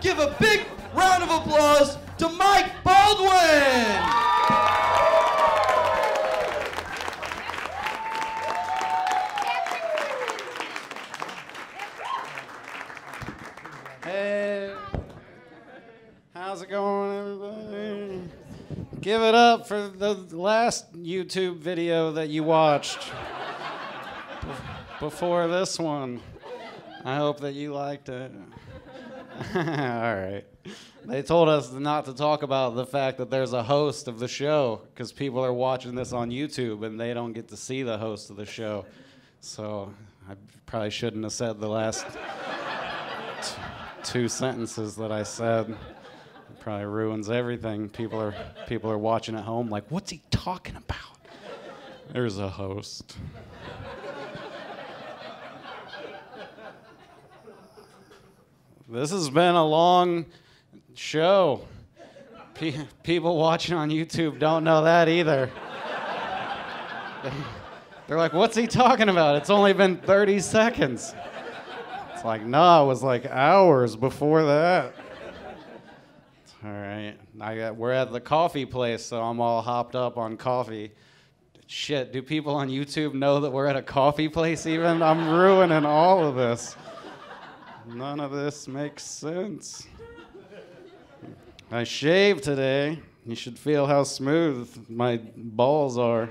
Give a big round of applause to Mike Baldwin. Hey, how's it going, everybody? Give it up for the last YouTube video that you watched before this one. I hope that you liked it. All right. They told us not to talk about the fact that there's a host of the show because people are watching this on YouTube and they don't get to see the host of the show. So I probably shouldn't have said the last two sentences that I said. It probably ruins everything. People are watching at home like, what's he talking about? There's a host. This has been a long show. People watching on YouTube don't know that either. They're like, what's he talking about? It's only been 30 seconds. It's like, nah, it was like hours before that. All right, we're at the coffee place, so I'm all hopped up on coffee. Shit, do people on YouTube know that we're at a coffee place even? I'm ruining all of this. None of this makes sense. I shaved today. You should feel how smooth my balls are.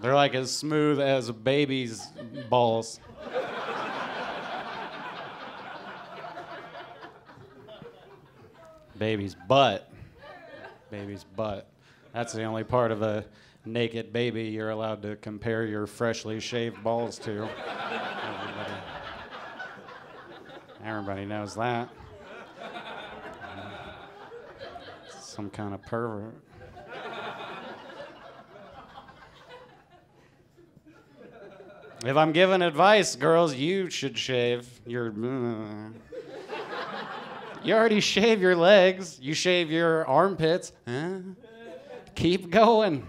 They're like as smooth as a baby's balls. Baby's butt. Baby's butt. That's the only part of a naked baby you're allowed to compare your freshly shaved balls to. Everybody knows that. Some kind of pervert. If I'm giving advice, girls, you should shave your... You already shave your legs. You shave your armpits. Huh? Keep going.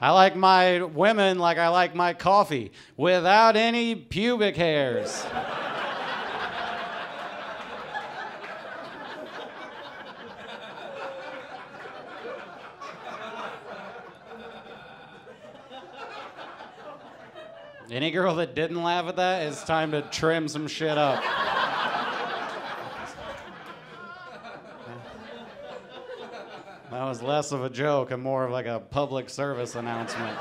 I like my women like I like my coffee, without any pubic hairs. Any girl that didn't laugh at that, it's time to trim some shit up. That was less of a joke and more of like a public service announcement.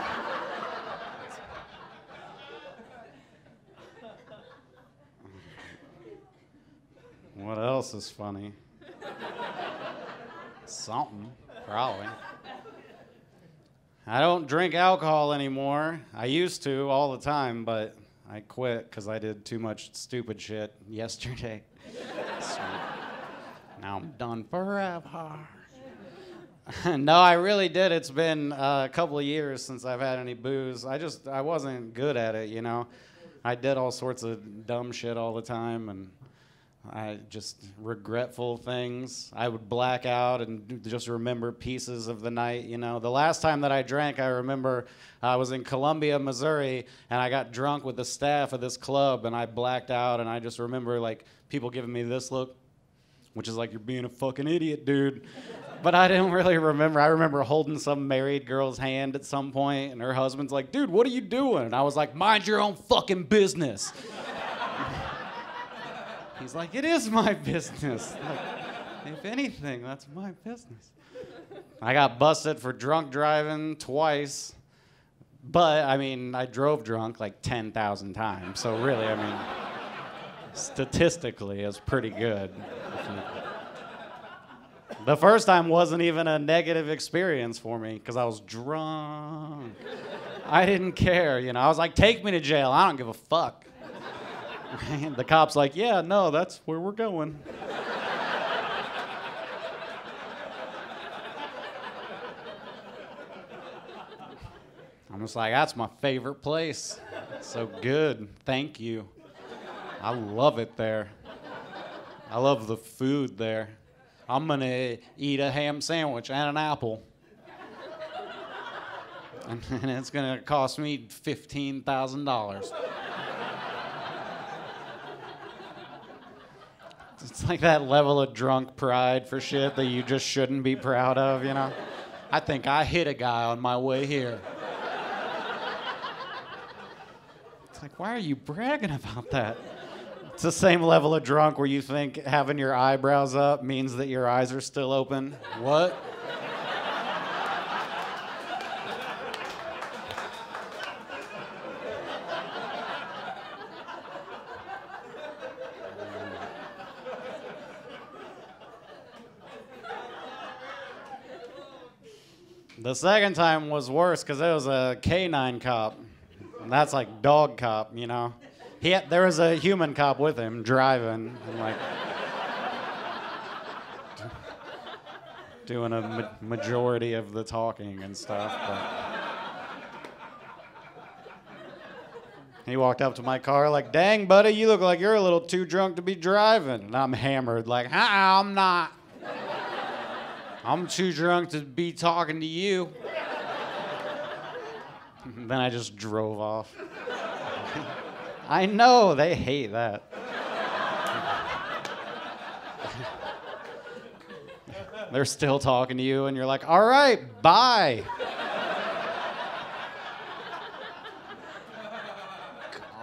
What else is funny? Something, probably. I don't drink alcohol anymore. I used to all the time, but I quit because I did too much stupid shit yesterday. So now I'm done forever. No, I really did. It's been a couple of years since I've had any booze. I wasn't good at it, you know. I did all sorts of dumb shit all the time, and I just regretful things. I would black out and just remember pieces of the night, you know. The last time that I drank, I remember I was in Columbia, Missouri, and I got drunk with the staff of this club, and I blacked out, and I just remember, like, people giving me this look, which is like, you're being a fucking idiot, dude. But I didn't really remember. I remember holding some married girl's hand at some point, and her husband's like, dude, what are you doing? And I was like, mind your own fucking business. He's like, it is my business. Like, if anything, that's my business. I got busted for drunk driving twice. But, I mean, I drove drunk like 10,000 times. So really, I mean, statistically, it's pretty good. The first time wasn't even a negative experience for me because I was drunk. I didn't care, you know. I was like, take me to jail. I don't give a fuck. And the cop's like, yeah, no, that's where we're going. I'm just like, that's my favorite place. It's so good. Thank you. I love it there. I love the food there. I'm gonna eat a ham sandwich and an apple. and it's gonna cost me $15,000. It's like that level of drunk pride for shit that you just shouldn't be proud of, you know? I think I hit a guy on my way here. It's like, why are you bragging about that? It's the same level of drunk where you think having your eyebrows up means that your eyes are still open. What? The second time was worse because it was a canine cop. And that's like dog cop, you know. There was a human cop with him driving and like doing a majority of the talking and stuff. But he walked up to my car like, "Dang, buddy, you look like you're a little too drunk to be driving." And I'm hammered like, "I'm not. I'm too drunk to be talking to you." Then I just drove off. I know, they hate that. They're still talking to you and you're like, "All right, bye."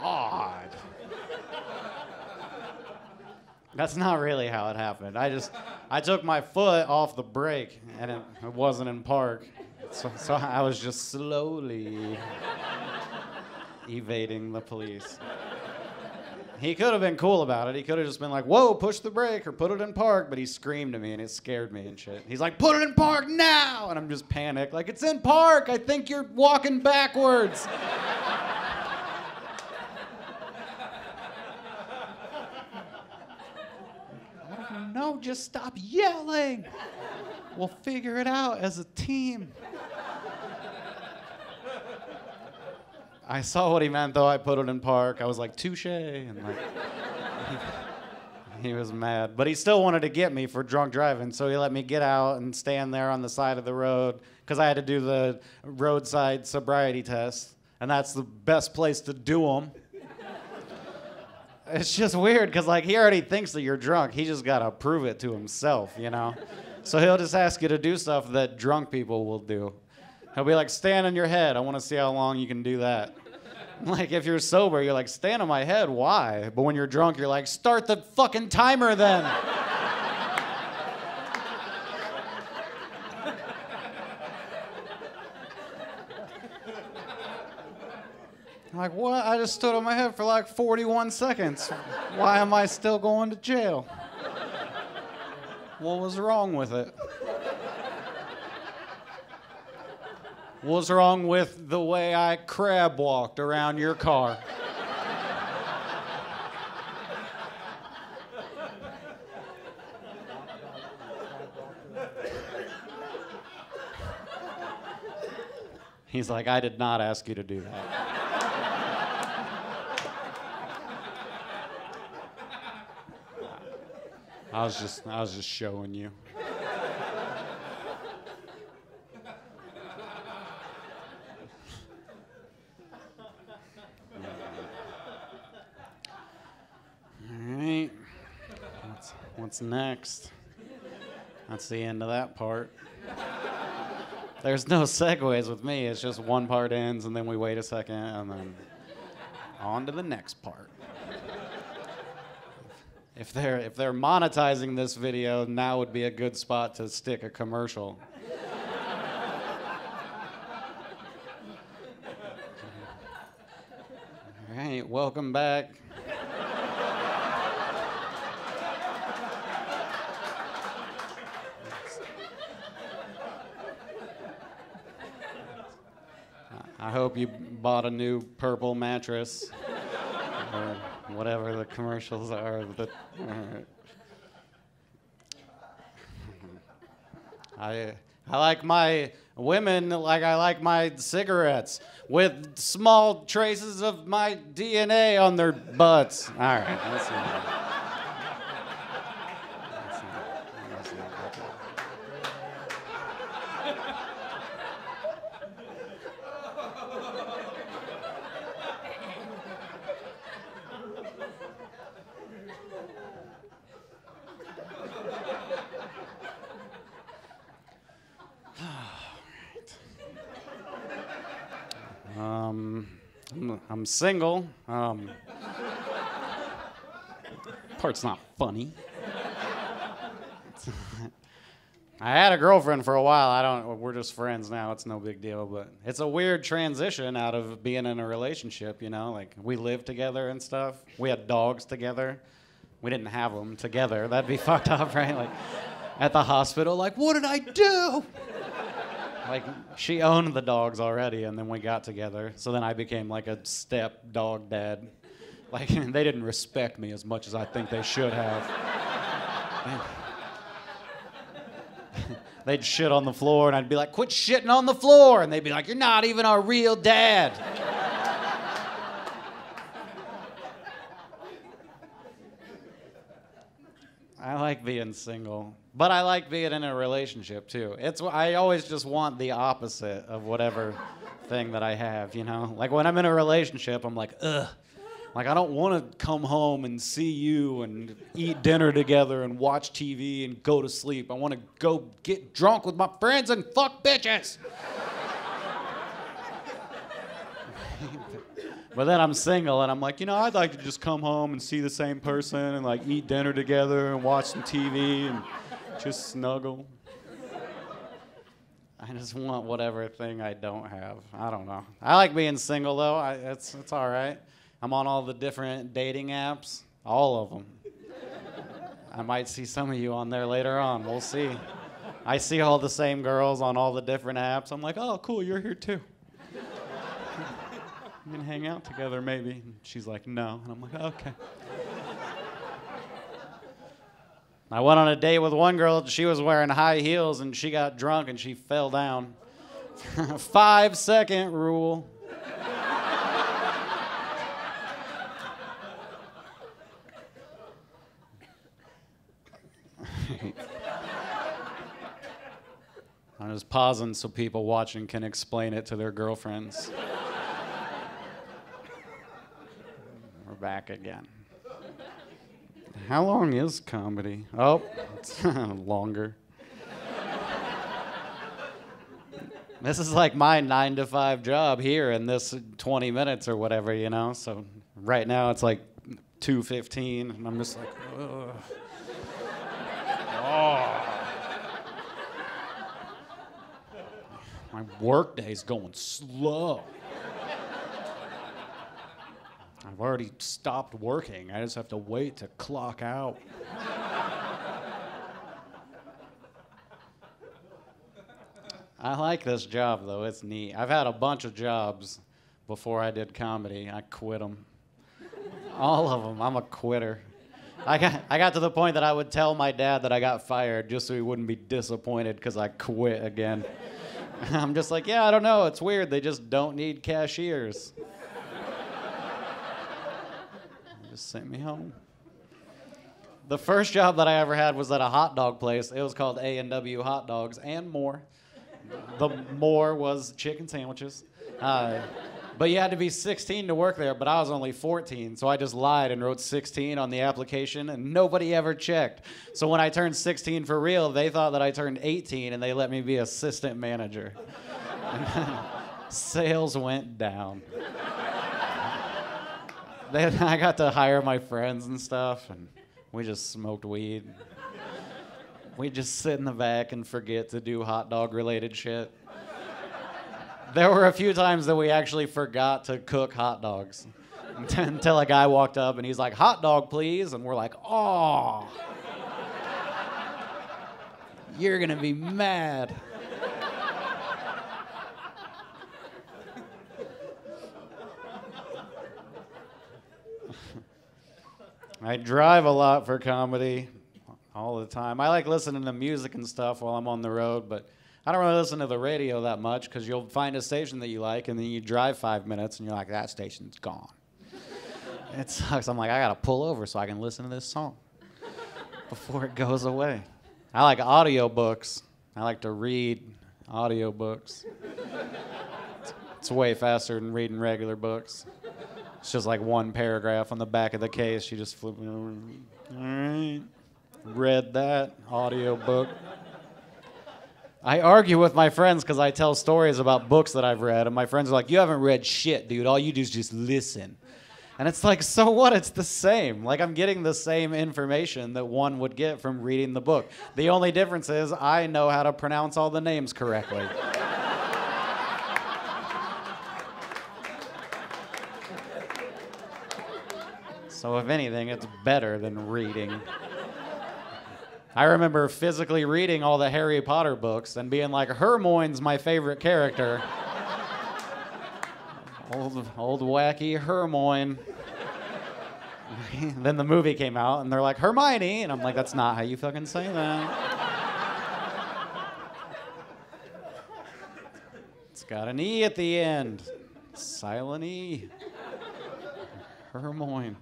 God. That's not really how it happened. I took my foot off the brake, and it wasn't in park, so I was just slowly evading the police. He could have been cool about it. He could have just been like, "Whoa, push the brake or put it in park," but he screamed at me, and it scared me and shit. He's like, "Put it in park now!" And I'm just panicked, like, "It's in park! I think you're walking backwards!" "No, just stop yelling. We'll figure it out as a team." I saw what he meant, though. I put it in park. I was like, "Touche." And like, he was mad. But he still wanted to get me for drunk driving, so he let me get out and stand there on the side of the road because I had to do the roadside sobriety test, and that's the best place to do them. It's just weird because, like, he already thinks that you're drunk. He just got to prove it to himself, you know? So he'll just ask you to do stuff that drunk people will do. He'll be like, "Stand on your head. I want to see how long you can do that." Like, if you're sober, you're like, "Stand on my head? Why?" But when you're drunk, you're like, "Start the fucking timer then." I'm like, "What? I just stood on my head for like 41 seconds. Why am I still going to jail? What was wrong with it? What's wrong with the way I crab walked around your car?" He's like, "I did not ask you to do that." I was just showing you. All right. What's next? That's the end of that part. There's no segues with me. It's just one part ends, and then we wait a second, and then on to the next part. If they're monetizing this video, now would be a good spot to stick a commercial. All right, welcome back. I hope you bought a new purple mattress. Whatever the commercials are. I like my women like I like my cigarettes with small traces of my DNA on their butts. All right. That's not I'm single. Part's not funny. I had a girlfriend for a while. We're just friends now. It's no big deal, but it's a weird transition out of being in a relationship, you know? Like, we lived together and stuff. We had dogs together. We didn't have them together. That'd be fucked up, right? Like, at the hospital, like, what did I do? Like, she owned the dogs already, and then we got together. So then I became like a step dog dad. Like, they didn't respect me as much as I think they should have. They'd shit on the floor, and I'd be like, quit shitting on the floor. And they'd be like, you're not even our real dad. I like being single, but I like being in a relationship, too. I always just want the opposite of whatever thing that I have, you know? Like, when I'm in a relationship, I'm like, ugh. Like, I don't want to come home and see you and eat dinner together and watch TV and go to sleep. I want to go get drunk with my friends and fuck bitches. But then I'm single and I'm like, you know, I'd like to just come home and see the same person and like eat dinner together and watch some TV and just snuggle. I just want whatever thing I don't have. I don't know. I like being single though. It's all right. I'm on all the different dating apps, all of them. I might see some of you on there later on, we'll see. I see all the same girls on all the different apps. I'm like, oh, cool, you're here too. We can hang out together maybe. And she's like, no, and I'm like, okay. I went on a date with one girl, she was wearing high heels and she got drunk and she fell down. 5-second rule. I'm just pausing so people watching can explain it to their girlfriends. We're back again. How long is comedy? Oh, it's longer. This is like my 9-to-5 job here in this 20 minutes or whatever, you know? So right now it's like 2:15 and I'm just like, ugh. Oh. My work day's going slow. I've already stopped working. I just have to wait to clock out. I like this job, though. It's neat. I've had a bunch of jobs before I did comedy. I quit them. All of them. I'm a quitter. I got to the point that I would tell my dad that I got fired just so he wouldn't be disappointed because I quit again. I'm just like, yeah, I don't know. It's weird. They just don't need cashiers. Just sent me home. The first job that I ever had was at a hot dog place. It was called A&W Hot Dogs and More. The more was chicken sandwiches. But you had to be 16 to work there, but I was only 14, so I just lied and wrote 16 on the application, and nobody ever checked. So when I turned 16 for real, they thought that I turned 18, and they let me be assistant manager. Sales went down. I got to hire my friends and stuff, and we just smoked weed. We just sit in the back and forget to do hot dog-related shit. There were a few times that we actually forgot to cook hot dogs until a guy walked up and he's like, hot dog, please. And we're like, oh, you're going to be mad. I drive a lot for comedy all the time. I like listening to music and stuff while I'm on the road, but I don't really listen to the radio that much because you'll find a station that you like and then you drive 5 minutes and you're like, that station's gone. It sucks. I'm like, I gotta pull over so I can listen to this song before it goes away. I like audiobooks. I like to read audiobooks. It's way faster than reading regular books. It's just like one paragraph on the back of the case. You just flip me over. All right. Read that audiobook. I argue with my friends because I tell stories about books that I've read, and my friends are like, you haven't read shit, dude. All you do is just listen. And it's like, so what? It's the same. Like, I'm getting the same information that one would get from reading the book. The only difference is I know how to pronounce all the names correctly. So if anything, it's better than reading. I remember physically reading all the Harry Potter books and being like, Hermione's my favorite character. Old wacky Hermione. Then the movie came out and they're like, Hermione. And I'm like, that's not how you fucking say that. It's got an E at the end. Silent E. Hermione.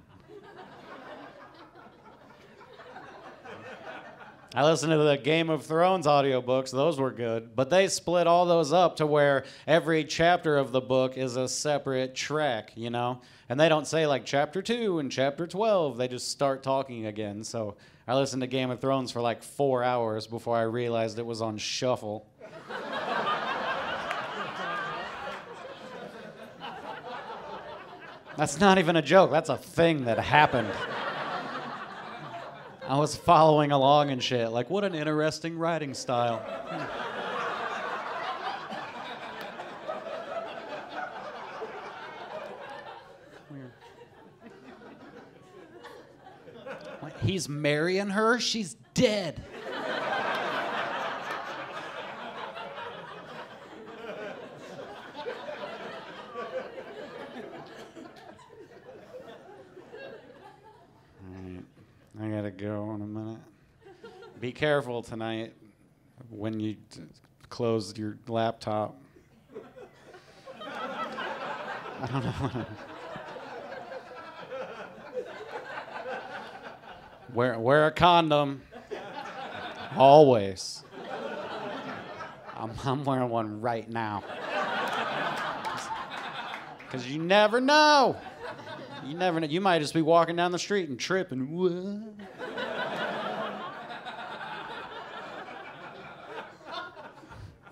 I listened to the Game of Thrones audiobooks. Those were good. But they split all those up to where every chapter of the book is a separate track, you know? And they don't say, like, chapter 2 and chapter 12. They just start talking again. So I listened to Game of Thrones for, like, 4 hours before I realized it was on shuffle. That's not even a joke. That's a thing that happened. I was following along and shit, like, what an interesting writing style. Weird. What, he's marrying her? She's dead. I gotta go in a minute. Be careful tonight when you close your laptop. I don't know. Wear a condom. Always. I'm wearing one right now. 'Cause you never know. You never know. You might just be walking down the street and trip and whoa.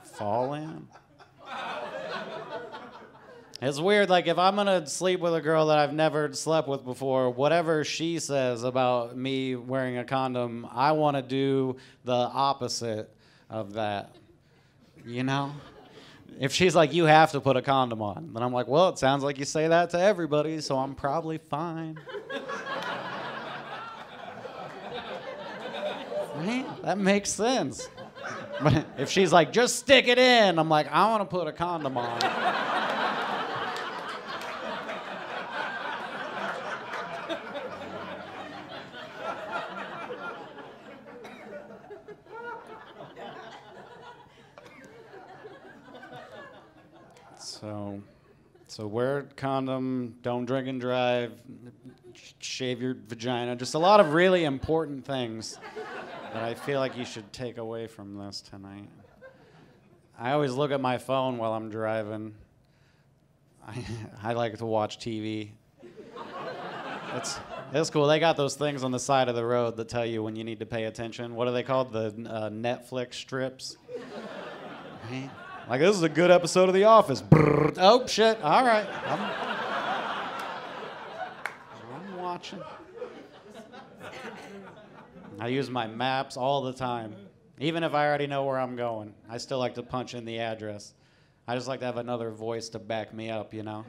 Fall in. It's weird, like, if I'm gonna sleep with a girl that I've never slept with before, whatever she says about me wearing a condom, I wanna do the opposite of that, you know? If she's like, you have to put a condom on, then I'm like, well, it sounds like you say that to everybody, so I'm probably fine. Right? That makes sense. But if she's like, just stick it in, I'm like, I want to put a condom on. So wear a condom, don't drink and drive, shave your vagina. Just a lot of really important things that I feel like you should take away from this tonight. I always look at my phone while I'm driving. I like to watch TV. It's cool. They got those things on the side of the road that tell you when you need to pay attention. What are they called? The Netflix strips? Right? Like, this is a good episode of The Office. Brrr. Oh, shit. All right. I'm watching. I use my maps all the time. Even if I already know where I'm going, I still like to punch in the address. I just like to have another voice to back me up, you know?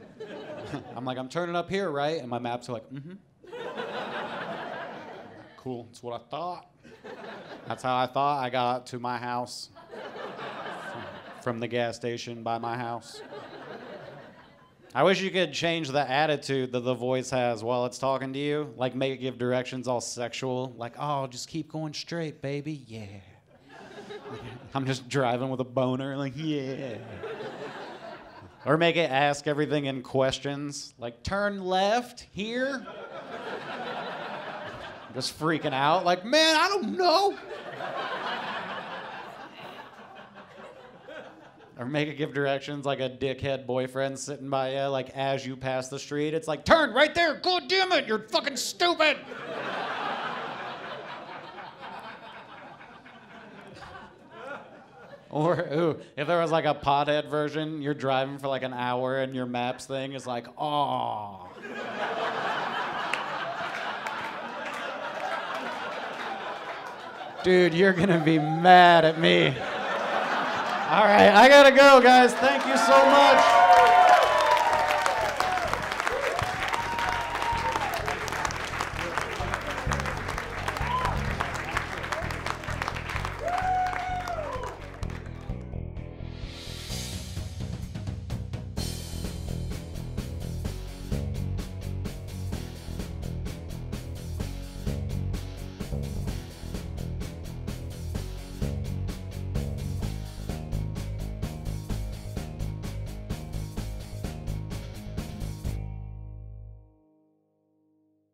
I'm like, I'm turning up here, right? And my maps are like, mm-hmm. Cool. That's what I thought. That's how I thought I got to my house. From the gas station by my house. I wish you could change the attitude that the voice has while it's talking to you. Like, make it give directions all sexual. Like, oh, just keep going straight, baby. Yeah. I'm just driving with a boner. Like, yeah. Or make it ask everything in questions. Like, turn left here. Just freaking out. Like, man, I don't know. Or make it give directions like a dickhead boyfriend sitting by you, like, as you pass the street. It's like, turn right there. God damn it. You're fucking stupid. Or ooh, if there was like a pothead version, you're driving for like an hour and your maps thing is like, oh. Dude, you're gonna be mad at me. All right, I gotta go, guys. Thank you so much.